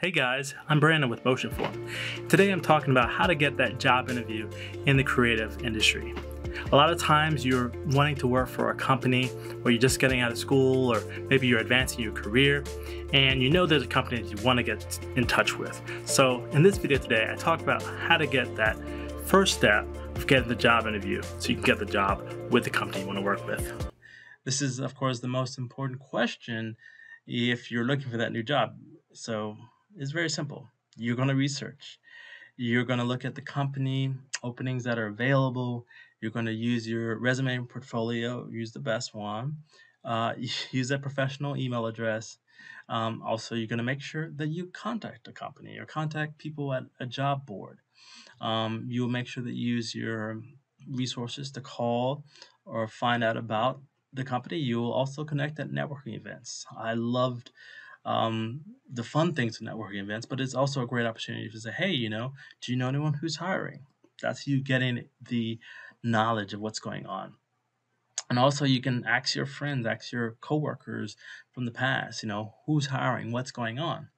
Hey guys, I'm Brandon with Motionform. Today I'm talking about how to get that job interview in the creative industry. A lot of times you're wanting to work for a company or you're just getting out of school or maybe you're advancing your career and you know there's a company that you want to get in touch with. So in this video today, I talk about how to get that first step of getting the job interview so you can get the job with the company you want to work with. This is of course the most important question if you're looking for that new job. So it's very simple. You're going to research. You're going to look at the company openings that are available. You're going to use your resume and portfolio, use the best one. Use that professional email address. Also, you're going to make sure that you contact a company or contact people at a job board. You'll make sure that you use your resources to call or find out about the company. You will also connect at networking events. I loved the fun things with networking events, but it's also a great opportunity to say, hey, do you know anyone who's hiring? That's you getting the knowledge of what's going on. And also you can ask your friends, ask your coworkers from the past, who's hiring, what's going on.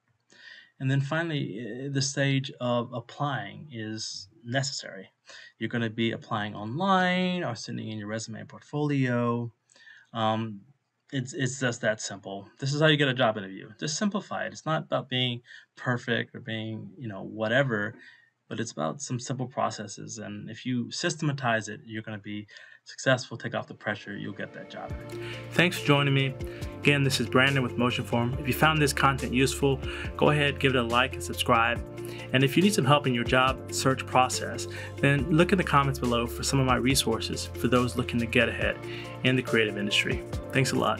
And then finally, the stage of applying is necessary. You're going to be applying online or sending in your resume and portfolio. It's just that simple. This is how you get a job interview. Just simplify it. It's not about being perfect or being, whatever, but it's about some simple processes. And if you systematize it, you're going to be successful, take off the pressure, you'll get that job. Thanks for joining me. Again, this is Brandon with Motionform. If you found this content useful, go ahead, give it a like and subscribe. And if you need some help in your job search process, then look in the comments below for some of my resources for those looking to get ahead in the creative industry. Thanks a lot.